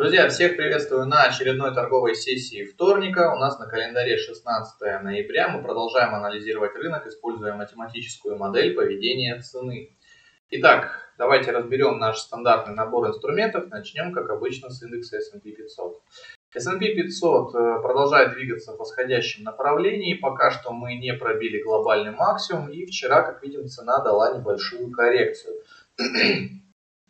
Друзья, всех приветствую на очередной торговой сессии вторника. У нас на календаре 16 ноября. Мы продолжаем анализировать рынок, используя математическую модель поведения цены. Итак, давайте разберем наш стандартный набор инструментов. Начнем, как обычно, с индекса S&P 500. S&P 500 продолжает двигаться в восходящем направлении. Пока что мы не пробили глобальный максимум. И вчера, как видим, цена дала небольшую коррекцию.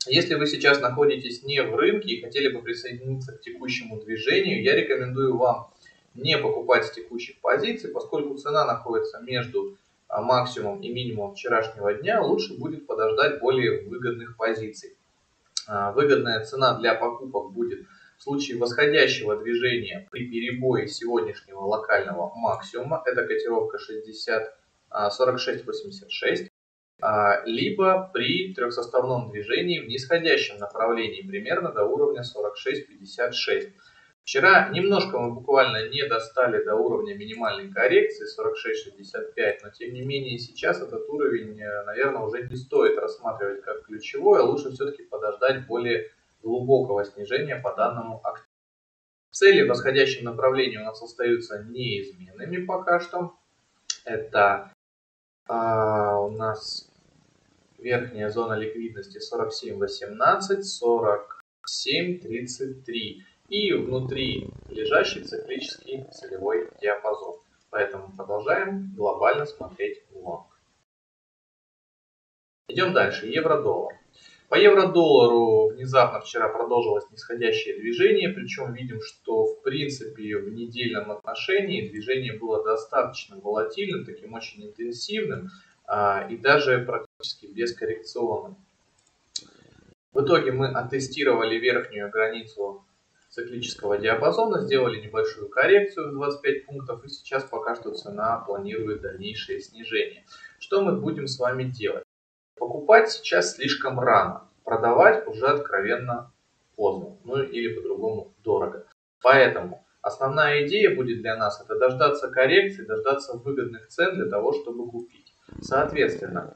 Если вы сейчас находитесь не в рынке и хотели бы присоединиться к текущему движению, я рекомендую вам не покупать с текущих позиций, поскольку цена находится между максимумом и минимумом вчерашнего дня, лучше будет подождать более выгодных позиций. Выгодная цена для покупок будет в случае восходящего движения при перебое сегодняшнего локального максимума, это котировка 46.86. Либо при трехсоставном движении в нисходящем направлении, примерно до уровня 46.56. Вчера немножко мы буквально не достали до уровня минимальной коррекции 46.65, но тем не менее сейчас этот уровень, наверное, уже не стоит рассматривать как ключевой, а лучше все-таки подождать более глубокого снижения по данному активу. Цели в восходящем направлении у нас остаются неизменными пока что. Это у нас верхняя зона ликвидности 47.18, 47.33 и внутри лежащий циклический целевой диапазон. Поэтому продолжаем глобально смотреть в лонг. Идем дальше. Евро-доллар. По евро-доллару внезапно вчера продолжилось нисходящее движение, причем видим, что в принципе в недельном отношении движение было достаточно волатильным, таким очень интенсивным и даже практически бескоррекционным. В итоге мы оттестировали верхнюю границу циклического диапазона, сделали небольшую коррекцию в 25 пунктов и сейчас пока что цена планирует дальнейшее снижение. Что мы будем с вами делать? Покупать сейчас слишком рано, продавать уже откровенно поздно, ну или по-другому дорого. Поэтому основная идея будет для нас это дождаться коррекции, дождаться выгодных цен для того, чтобы купить. Соответственно,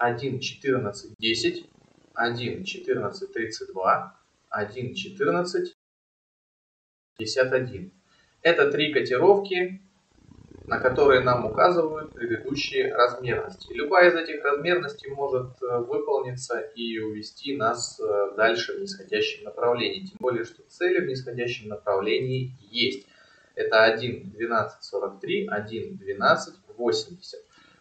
1.14.10, 1.14.32, 1.14.51. Это три котировки, на которые нам указывают предыдущие размерности. Любая из этих размерностей может выполниться и увести нас дальше в нисходящем направлении. Тем более, что цели в нисходящем направлении есть. Это 1.12.43, 1.12.80.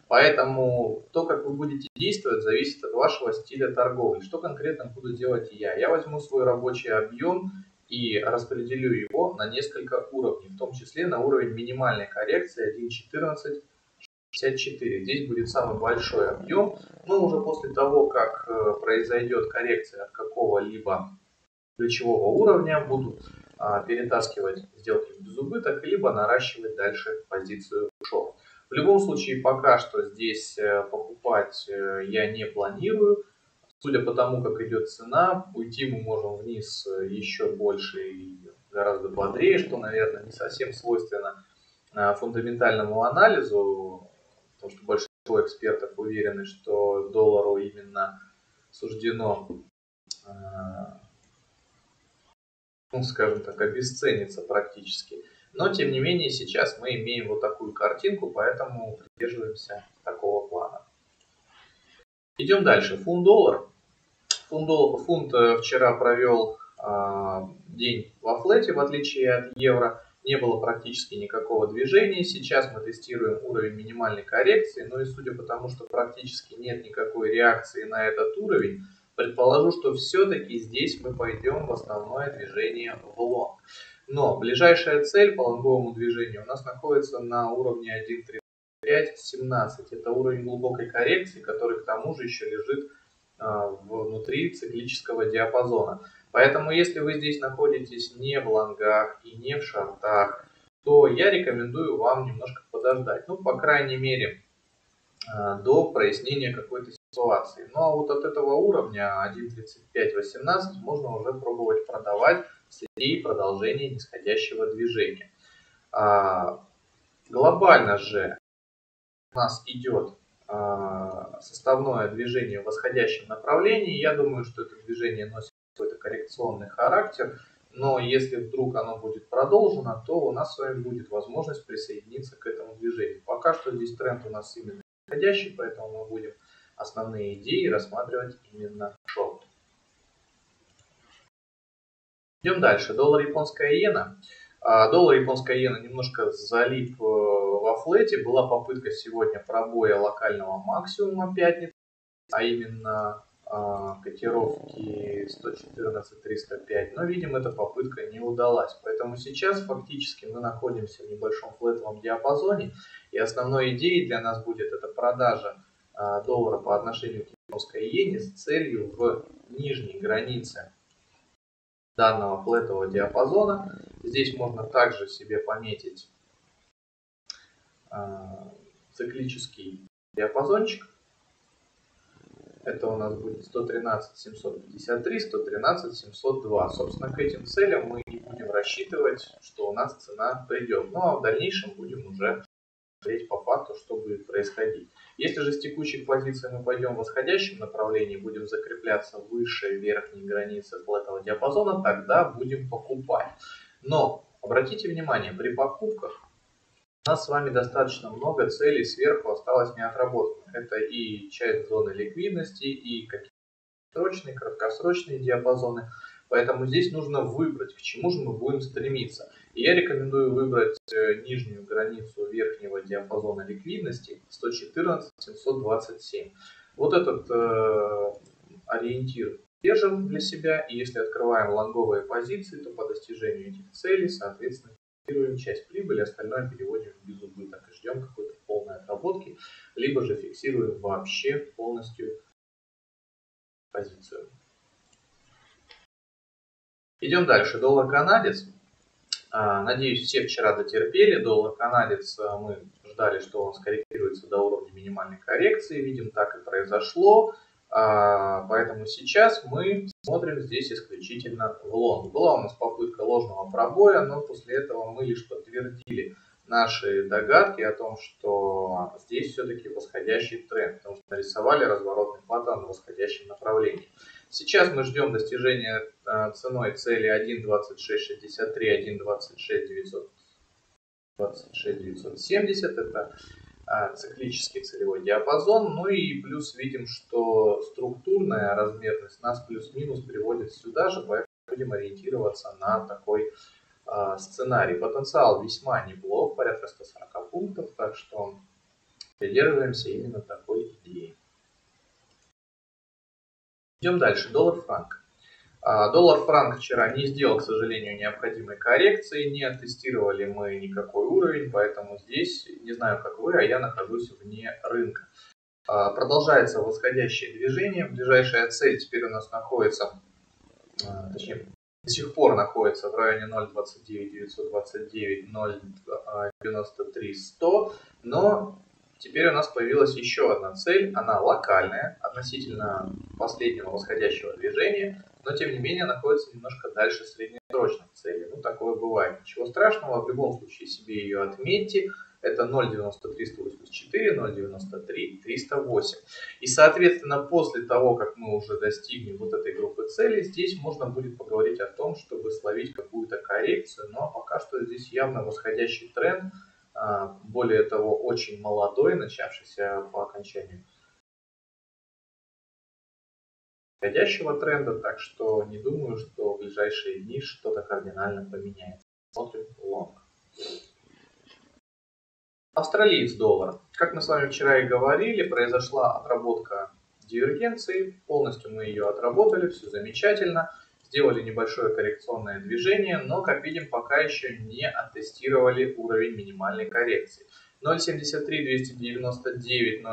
Поэтому то, как вы будете действовать, зависит от вашего стиля торговли. Что конкретно буду делать я? Я возьму свой рабочий объем и распределю его на несколько уровней, в том числе на уровень минимальной коррекции 1.14.64. Здесь будет самый большой объем. Но уже после того, как произойдет коррекция от какого-либо ключевого уровня, буду перетаскивать сделки в безубыток, либо наращивать дальше позицию шорт. В любом случае, пока что здесь покупать я не планирую. Судя по тому, как идет цена, уйти мы можем вниз еще больше и гораздо бодрее, что, наверное, не совсем свойственно фундаментальному анализу, потому что большинство экспертов уверены, что доллару именно суждено, ну, скажем так, обесцениться практически. Но, тем не менее, сейчас мы имеем вот такую картинку, поэтому придерживаемся такого плана. Идем дальше. Фунт-доллар. Фунт вчера провел день во флете, в отличие от евро. Не было практически никакого движения. Сейчас мы тестируем уровень минимальной коррекции. Ну и судя по тому, что практически нет никакой реакции на этот уровень, предположу, что все-таки здесь мы пойдем в основное движение в лонг. Но ближайшая цель по лонговому движению у нас находится на уровне 1.3.17. Это уровень глубокой коррекции, который к тому же еще лежит внутри циклического диапазона. Поэтому, если вы здесь находитесь не в лонгах и не в шортах, то я рекомендую вам немножко подождать. Ну, по крайней мере, до прояснения какой-то ситуации. Ну, а вот от этого уровня 1.35.18 можно уже пробовать продавать среди продолжения нисходящего движения. Глобально же у нас идет составное движение в восходящем направлении. Я думаю, что это движение носит какой-то коррекционный характер, но если вдруг оно будет продолжено, то у нас с вами будет возможность присоединиться к этому движению. Пока что здесь тренд у нас именно нисходящий, поэтому мы будем основные идеи рассматривать именно шорт. Идем дальше. Доллар-японская иена. Доллар-японская иена немножко залип во флете. Была попытка сегодня пробоя локального максимума пятницы, а именно котировки 114-305. Но, видимо, эта попытка не удалась. Поэтому сейчас фактически мы находимся в небольшом флетовом диапазоне. И основной идеей для нас будет это продажа доллара по отношению к японской иене с целью в нижней границе данного флетового диапазона. Здесь можно также себе пометить циклический диапазончик. Это у нас будет 113-753, 113-702. Собственно, к этим целям мы не будем рассчитывать, что у нас цена придет. Ну а в дальнейшем будем уже смотреть по факту, что будет происходить. Если же с текущих позиций мы пойдем в восходящем направлении, будем закрепляться выше верхней границы этого диапазона, тогда будем покупать. Но обратите внимание, при покупках у нас с вами достаточно много целей сверху осталось не отработано. Это и часть зоны ликвидности, и какие-то срочные, краткосрочные диапазоны. Поэтому здесь нужно выбрать, к чему же мы будем стремиться. И я рекомендую выбрать нижнюю границу верхнего диапазона ликвидности 114-727. Вот этот ориентир держим для себя. И если открываем лонговые позиции, то по достижению этих целей, соответственно, фиксируем часть прибыли, остальное переводим в безубыток и ждем какой-то полной отработки, либо же фиксируем вообще полностью позицию. Идем дальше. Доллар-канадец. Надеюсь, все вчера дотерпели. Доллар-канадец мы ждали, что он скорректируется до уровня минимальной коррекции. Видим, так и произошло. Поэтому сейчас мы смотрим здесь исключительно в лонг. Была у нас попытка ложного пробоя, но после этого мы лишь подтвердили наши догадки о том, что здесь все-таки восходящий тренд, потому что нарисовали разворотный платан на восходящем направлении. Сейчас мы ждем достижения ценой цели 1.2663, 1.26.970, это циклический целевой диапазон. Ну и плюс видим, что структурная размерность нас плюс-минус приводит сюда же, поэтому будем ориентироваться на такой сценарий. Потенциал весьма неплох, порядка 140 пунктов, так что придерживаемся именно такой идеи. Идем дальше. Доллар-франк. Доллар-франк вчера не сделал, к сожалению, необходимой коррекции, не оттестировали мы никакой уровень, поэтому здесь, не знаю как вы, а я нахожусь вне рынка. Продолжается восходящее движение. Ближайшая цель теперь у нас находится, точнее, до сих пор находится в районе 0.29929, 0.93100, но теперь у нас появилась еще одна цель, она локальная, относительно последнего восходящего движения, но тем не менее находится немножко дальше среднесрочных целей. Ну, такое бывает, ничего страшного, в любом случае себе ее отметьте. Это 0.93184, 0.93308. И, соответственно, после того, как мы уже достигнем вот этой группы целей, здесь можно будет поговорить о том, чтобы словить какую-то коррекцию, но пока что здесь явно восходящий тренд, более того, очень молодой, начавшийся по окончанию восходящего тренда, так что не думаю, что в ближайшие дни что-то кардинально поменяется. Смотрим лонг. Австралиец доллар. Как мы с вами вчера и говорили, произошла отработка дивергенции, полностью мы ее отработали, все замечательно. Сделали небольшое коррекционное движение, но, как видим, пока еще не оттестировали уровень минимальной коррекции. 0.73-299,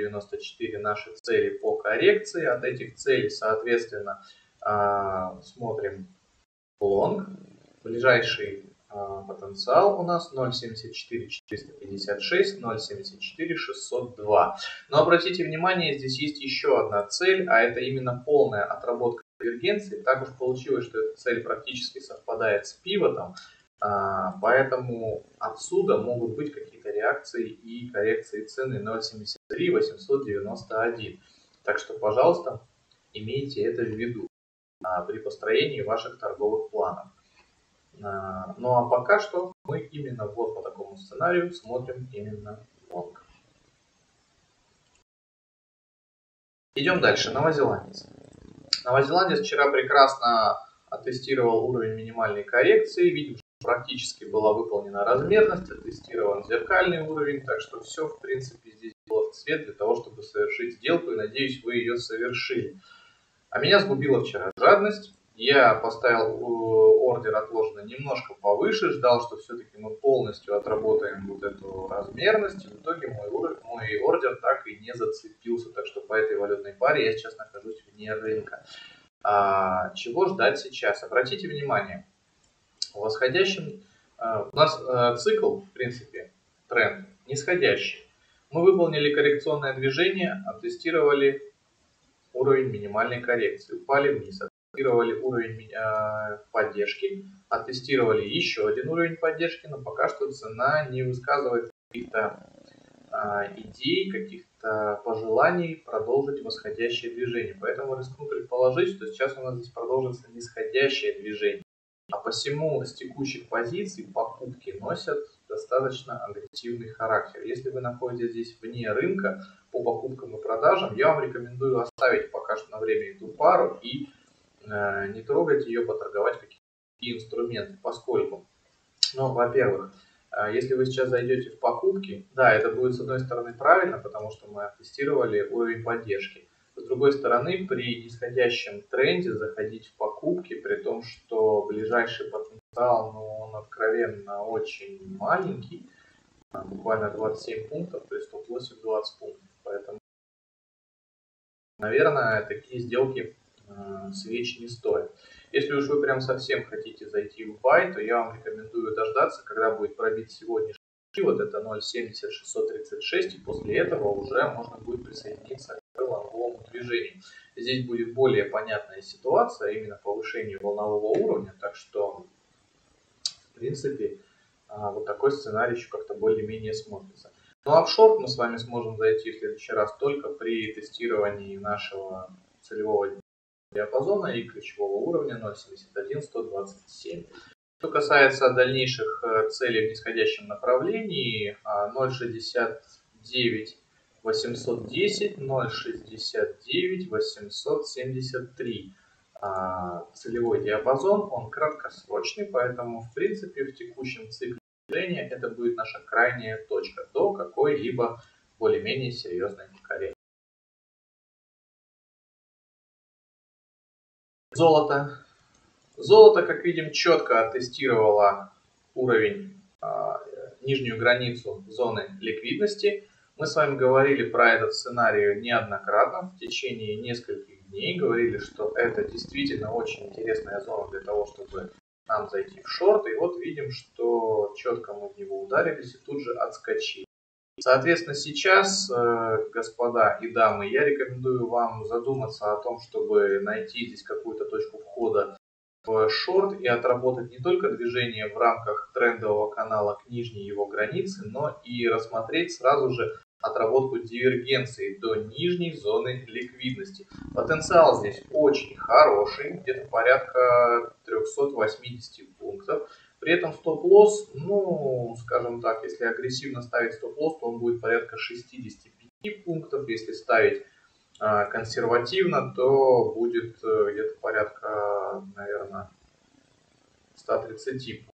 0.73-0.94 наши цели по коррекции. От этих целей, соответственно, смотрим лонг. Ближайший потенциал у нас 0.74-456, 0.74-602. Но обратите внимание, здесь есть еще одна цель, а это именно полная отработка дивергенции. Так уж получилось, что эта цель практически совпадает с пивотом, поэтому отсюда могут быть какие-то реакции и коррекции цены 0.73-891. Так что, пожалуйста, имейте это в виду. при построении ваших торговых планов. Ну а пока что мы именно вот по такому сценарию смотрим именно лонг. Идем дальше. Новозеландец. Новозеландец вчера прекрасно оттестировал уровень минимальной коррекции. Видим, что практически была выполнена размерность, оттестирован зеркальный уровень. Так что все, в принципе, здесь было в цвет для того, чтобы совершить сделку. И надеюсь, вы ее совершили. А меня сгубила вчера жадность. Я поставил ордер отложено немножко повыше, ждал, что все-таки мы полностью отработаем вот эту размерность. И в итоге мой ордер так и не зацепился. Так что по этой валютной паре я сейчас нахожусь вне рынка. Чего ждать сейчас? Обратите внимание, в восходящем у нас цикл, в принципе, тренд нисходящий. Мы выполнили коррекционное движение, оттестировали уровень минимальной коррекции, упали вниз, оттестировали уровень поддержки, оттестировали еще один уровень поддержки, но пока что цена не высказывает каких-то идей, каких-то пожеланий продолжить восходящее движение. Поэтому рискну предположить, что сейчас у нас здесь продолжится нисходящее движение. А посему с текущих позиций покупки носят достаточно агрессивный характер. Если вы находитесь здесь вне рынка по покупкам и продажам, я вам рекомендую оставить пока что на время эту пару и не трогать ее, поторговать какие-то инструменты, поскольку, ну, во-первых, если вы сейчас зайдете в покупки, да, это будет с одной стороны правильно, потому что мы оттестировали уровень поддержки. С другой стороны, при нисходящем тренде заходить в покупки, при том, что ближайший потенциал, ну, он откровенно очень маленький, буквально 27 пунктов, то есть 108-20 пунктов. Поэтому, наверное, такие сделки свеч не стоит. Если уж вы прям совсем хотите зайти в бай, то я вам рекомендую дождаться, когда будет пробить сегодняшний вот это 0.70636, и после этого уже можно будет присоединиться к волновому движению. Здесь будет более понятная ситуация именно повышение волнового уровня, так что в принципе вот такой сценарий еще как-то более-менее смотрится. Ну а в шорт мы с вами сможем зайти в следующий раз только при тестировании нашего целевого диапазона и ключевого уровня 0.71127. Что касается дальнейших целей в нисходящем направлении, 0.69810, 0.69873. Целевой диапазон, он краткосрочный, поэтому в принципе в текущем цикле движения это будет наша крайняя точка до какой-либо более-менее серьезной коррекции. Золото. Золото, как видим, четко оттестировало уровень, нижнюю границу зоны ликвидности. Мы с вами говорили про этот сценарий неоднократно в течение нескольких дней. Говорили, что это действительно очень интересная зона для того, чтобы нам зайти в шорт. И вот видим, что четко мы в него ударились и тут же отскочили. Соответственно, сейчас, господа и дамы, я рекомендую вам задуматься о том, чтобы найти здесь какую-то точку входа в шорт и отработать не только движение в рамках трендового канала к нижней его границе, но и рассмотреть сразу же отработку дивергенции до нижней зоны ликвидности. Потенциал здесь очень хороший, где-то порядка 380 пунктов. При этом стоп-лосс, ну, скажем так, если агрессивно ставить стоп-лосс, то он будет порядка 65 пунктов. Если ставить консервативно, то будет где-то порядка, наверное, 130 пунктов.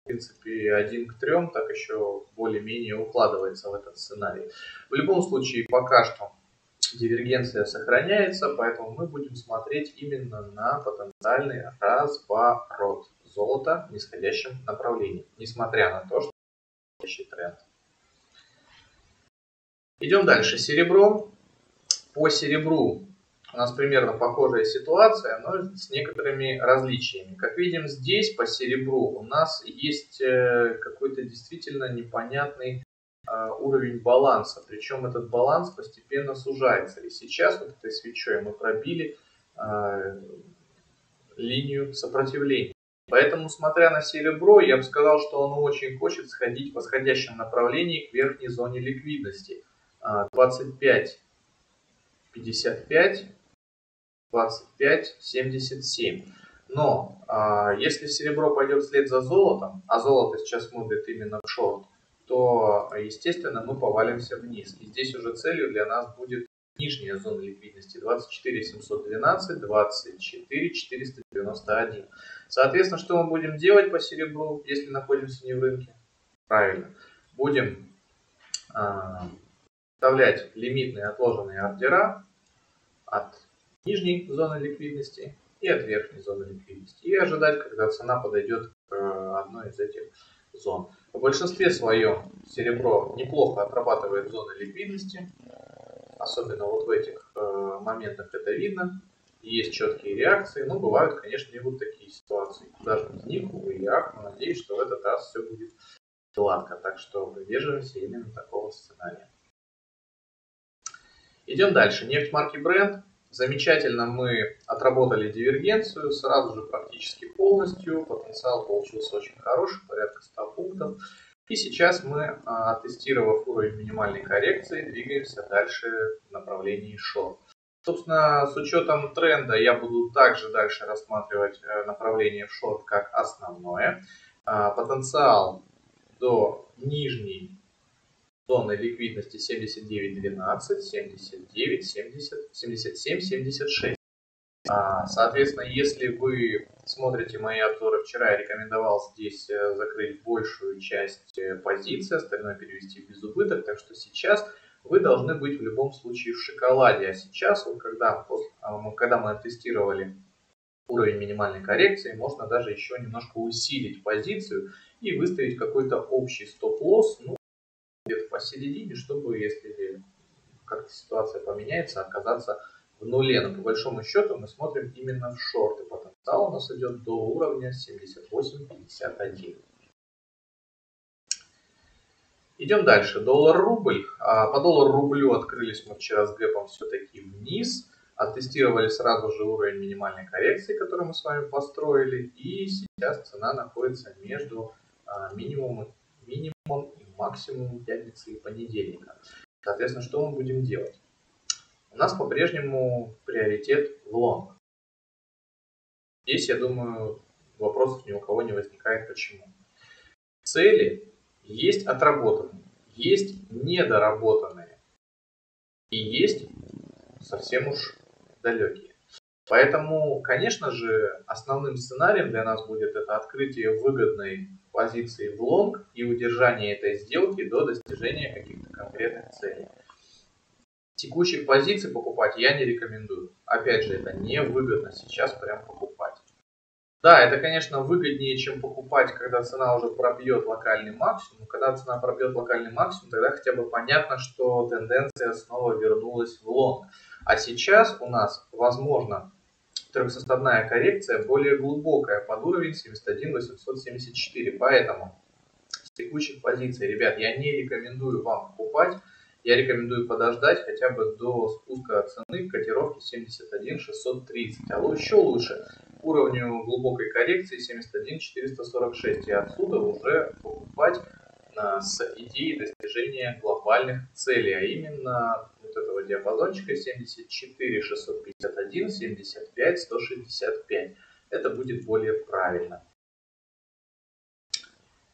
В принципе, 1 к 3 так еще более-менее укладывается в этот сценарий. В любом случае, пока что дивергенция сохраняется, поэтому мы будем смотреть именно на потенциальный разворот золота в нисходящем направлении, несмотря на то, что нисходящий тренд. Идем дальше. Серебро. По серебру у нас примерно похожая ситуация, но с некоторыми различиями. Как видим, здесь по серебру у нас есть какой-то действительно непонятный уровень баланса. Причем этот баланс постепенно сужается. И сейчас вот этой свечой мы пробили линию сопротивления. Поэтому, смотря на серебро, я бы сказал, что оно очень хочет сходить в восходящем направлении к верхней зоне ликвидности. 25, 55, 25,77. Но если серебро пойдет вслед за золотом, а золото сейчас смотрит именно в шорт, то, естественно, мы повалимся вниз. И здесь уже целью для нас будет нижняя зона ликвидности 24,712, 24,491. Соответственно, что мы будем делать по серебру, если находимся не в рынке? Правильно. Будем вставлять лимитные отложенные ордера от нижней зоны ликвидности и от верхней зоны ликвидности. И ожидать, когда цена подойдет к одной из этих зон. В большинстве своем серебро неплохо отрабатывает зоны ликвидности. Особенно вот в этих моментах это видно. Есть четкие реакции, но бывают, конечно, и вот такие ситуации. Даже в них, увы и ах, но надеюсь, что в этот раз все будет гладко. Так что придерживаемся именно такого сценария. Идем дальше. Нефть марки Brent. Замечательно мы отработали дивергенцию, сразу же практически полностью. Потенциал получился очень хороший, порядка 100 пунктов. И сейчас мы, оттестировав уровень минимальной коррекции, двигаемся дальше в направлении шорт. Собственно, с учетом тренда я буду также дальше рассматривать направление в шорт как основное. Потенциал до нижней зоны ликвидности 79.12, 79, 70, 77, 76. Соответственно, если вы смотрите мои обзоры вчера, я рекомендовал здесь закрыть большую часть позиции, остальное перевести в безубыток. Так что сейчас вы должны быть в любом случае в шоколаде. А сейчас, вот когда мы оттестировали уровень минимальной коррекции, можно даже еще немножко усилить позицию и выставить какой-то общий стоп-лосс. Ну, посередине, чтобы, если как-то ситуация поменяется, оказаться в нуле. Но по большому счету мы смотрим именно в шорты. Потенциал у нас идет до уровня 78.51. Идем дальше. Доллар-рубль. По доллару-рублю открылись мы вчера с гэпом все-таки вниз. Оттестировали сразу же уровень минимальной коррекции, который мы с вами построили. И сейчас цена находится между минимумом и максимум пятницы и понедельника. Соответственно, что мы будем делать? У нас по-прежнему приоритет в лонг. Здесь, я думаю, вопросов ни у кого не возникает, почему. Цели есть отработанные, есть недоработанные и есть совсем уж далекие. Поэтому, конечно же, основным сценарием для нас будет это открытие выгодной позиции в лонг и удержание этой сделки до достижения каких-то конкретных целей. Текущих позиций покупать я не рекомендую. Опять же, это невыгодно сейчас прям покупать. Да, это, конечно, выгоднее, чем покупать, когда цена уже пробьет локальный максимум. Когда цена пробьет локальный максимум, тогда хотя бы понятно, что тенденция снова вернулась в лонг. А сейчас у нас, возможно, трехсоставная коррекция более глубокая под уровень 71,874. Поэтому с текущих позиций, ребят, я не рекомендую вам покупать. Я рекомендую подождать хотя бы до спуска цены к котировке 71,630. А еще лучше к уровню глубокой коррекции 71,446. И отсюда уже покупать с идеей достижения глобальных целей. А именно вот этого диапазончика 74,651, 75,165. Это будет более правильно.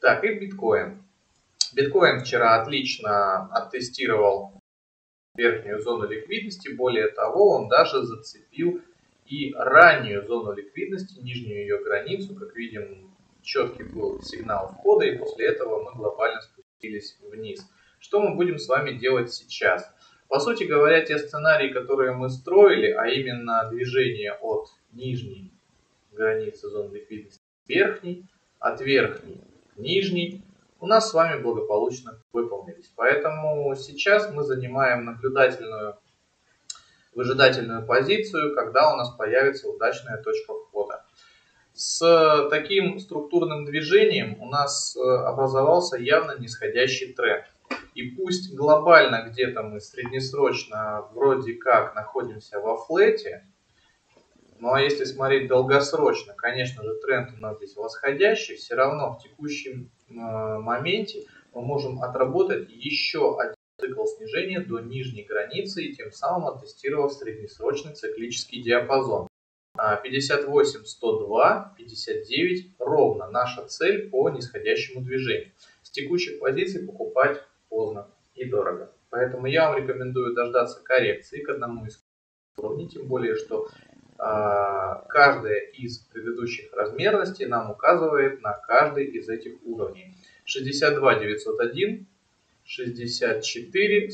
Так, и биткоин. Биткоин вчера отлично оттестировал верхнюю зону ликвидности. Более того, он даже зацепил и раннюю зону ликвидности, нижнюю ее границу. Как видим, четкий был сигнал входа, и после этого мы глобально спустились вниз. Что мы будем с вами делать сейчас? По сути говоря, те сценарии, которые мы строили, а именно движение от нижней границы зоны ликвидности к верхней, от верхней к нижней, у нас с вами благополучно выполнились. Поэтому сейчас мы занимаем наблюдательную, выжидательную позицию, когда у нас появится удачная точка входа. С таким структурным движением у нас образовался явно нисходящий тренд. И пусть глобально где-то мы среднесрочно вроде как находимся во флете, ну а если смотреть долгосрочно, конечно же, тренд у нас здесь восходящий, все равно в текущем моменте мы можем отработать еще один цикл снижения до нижней границы и тем самым оттестировав среднесрочный циклический диапазон. 58-102, 59 ровно наша цель по нисходящему движению. С текущих позиций покупать поздно и дорого. Поэтому я вам рекомендую дождаться коррекции к одному из уровней, тем более, что каждая из предыдущих размерностей нам указывает на каждый из этих уровней. 62-901,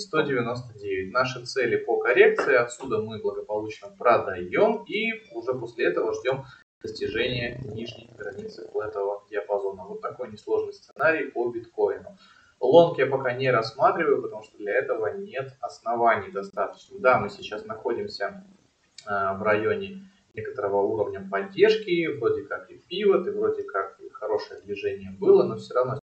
64-199. Наши цели по коррекции. Отсюда мы благополучно продаем и уже после этого ждем достижения нижней границы этого диапазона. Вот такой несложный сценарий по биткоину. Лонг я пока не рассматриваю, потому что для этого нет оснований достаточно. Да, мы сейчас находимся в районе некоторого уровня поддержки. Вроде как и пивот, и вроде как и хорошее движение было, но все равно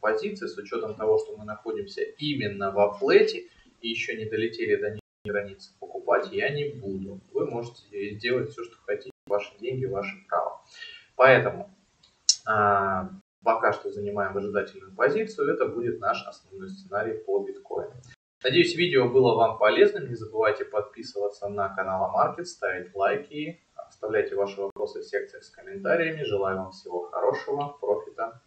позиции, с учетом того, что мы находимся именно во флете и еще не долетели до нижней границы, покупать я не буду. Вы можете сделать все, что хотите, ваши деньги, ваше право. Поэтому пока что занимаем выжидательную позицию, это будет наш основной сценарий по биткоину. Надеюсь, видео было вам полезным, не забывайте подписываться на канал Market, ставить лайки, оставляйте ваши вопросы в секциях с комментариями. Желаю вам всего хорошего, профита.